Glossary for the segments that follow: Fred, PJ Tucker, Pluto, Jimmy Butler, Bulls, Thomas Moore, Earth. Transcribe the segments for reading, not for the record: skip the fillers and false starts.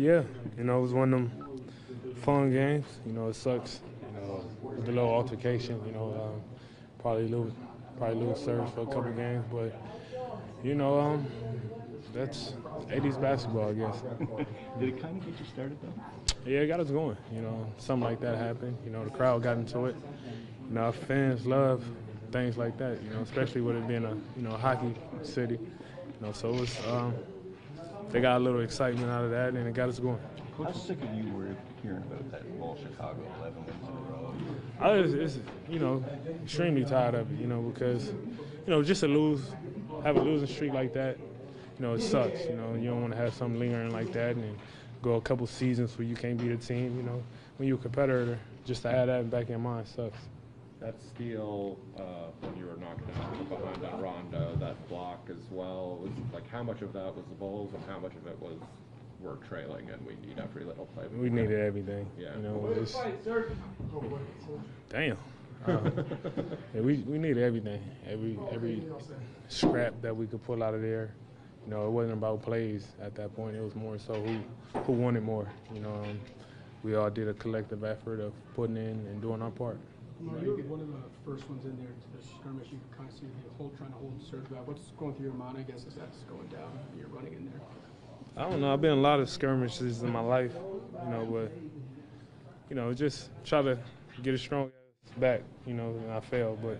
yeah, you know, it was one of them fun games. You know, it sucks, you know, with the little altercation, you know, probably lose service for a couple games, but, you know, that's 80s basketball, I guess. Did it kind of get you started, though? Yeah, it got us going. You know, something like that happened. You know, the crowd got into it. You know, our fans love things like that, you know, especially with it being a, you know, hockey city. You know, so it was, they got a little excitement out of that, and it got us going. How sick of you were hearing about that ball Chicago 11 wins in a row? I was, you know, extremely tired of it, you know, because, you know, just to lose, have a losing streak like that, you know, it sucks. You know, you don't want to have something lingering like that and go a couple seasons where you can't beat a team. You know, when you're a competitor, just to have that back in mind sucks. That steal when you were knocked down behind on Rondo, that block as well, was, like, how much of that was the Bulls and how much of it was we're trailing and we need every little play? We needed everything. Yeah. You know, just, damn. Yeah, we needed everything. Every scrap that we could pull out of there. You know, it wasn't about plays at that point. It was more so who wanted more. You know, we all did a collective effort of putting in and doing our part. Mark, you were one of the first ones in there to the skirmish. You could kind of see the trying to hold the surge back. What's going through your mind, I guess, as that's going down and you're running in there? I don't know. I've been in a lot of skirmishes in my life, you know, but, you know, just try to get a strong back, you know, and I failed, but,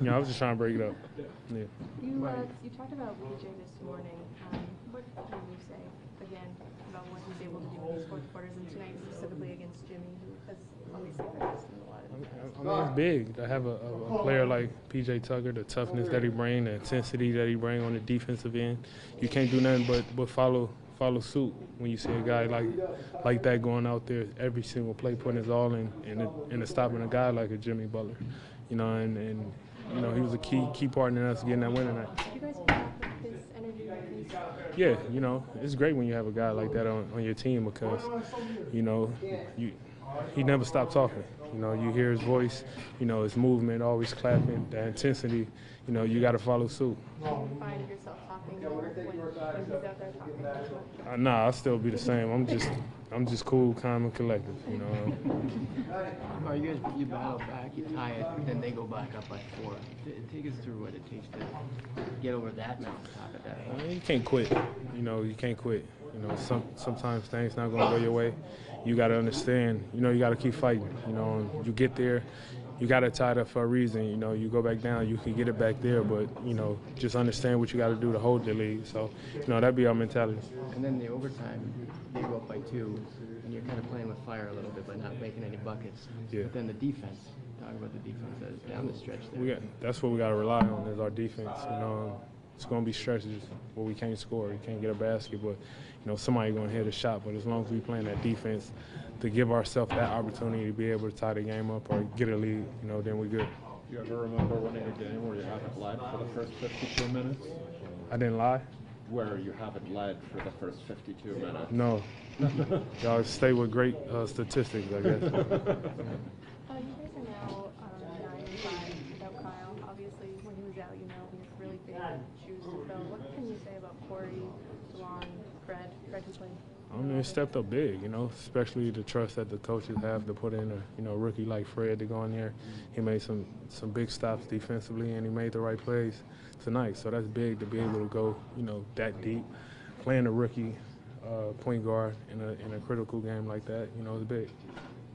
you know, I was just trying to break it up. Yeah. You talked about PJ this morning. What can you say, again, about what he's able to do in these fourth quarters and tonight specifically against Jimmy, who has obviously practiced a lot of times? I mean, it's big to have a player like PJ Tucker, the toughness that he brings, the intensity that he brings on the defensive end. You can't do nothing but follow suit when you see a guy like that going out there every single play, putting his all in and stopping a guy like a Jimmy Butler. You know, and you know, he was a key part in us getting that win tonight. You guys pick up his energy like this? Yeah, you know, it's great when you have a guy like that on your team because, you know, he never stopped talking. You know, you hear his voice, you know, his movement, always clapping, the intensity, you know, you got to follow suit. Find yourself talking more when he's out there talking? Nah, I'll still be the same. I'm just cool, calm, and collective, you know. You battle back, you tie it, but then they go back up by 4. Take us through what it takes to get over that mountaintop at that point. I mean, you can't quit. You know, you can't quit. You know, sometimes things not going to go your way. You got to understand, you know, you got to keep fighting. You know, you get there, you got to tie it up for a reason. You know, you go back down, you can get it back there, but, you know, just understand what you got to do to hold the lead. So, you know, that'd be our mentality. And then the overtime, they go up by 2, and you're kind of playing with fire a little bit by not making any buckets. Yeah. But then the defense, talk about the defense that is down the stretch there. That's what we got to rely on is our defense, you know. It's going to be stretches where we can't score, we can't get a basket, but, you know, somebody's going to hit a shot. But as long as we're playing that defense to give ourselves that opportunity to be able to tie the game up or get a lead, you know, then we're good. Do you ever remember winning a game where you haven't led for the first 52 minutes? I didn't lie? Where you haven't led for the first 52 minutes. No. Y'all stay with great statistics, I guess. What can you say about Corey, DeLon, Fred? I mean, it stepped up big, you know, especially the trust that the coaches have to put in a, you know, rookie like Fred to go in there. He made some big stops defensively, and he made the right plays tonight. So that's big to be able to go, you know, that deep, playing a rookie point guard in a critical game like that. You know, it's big.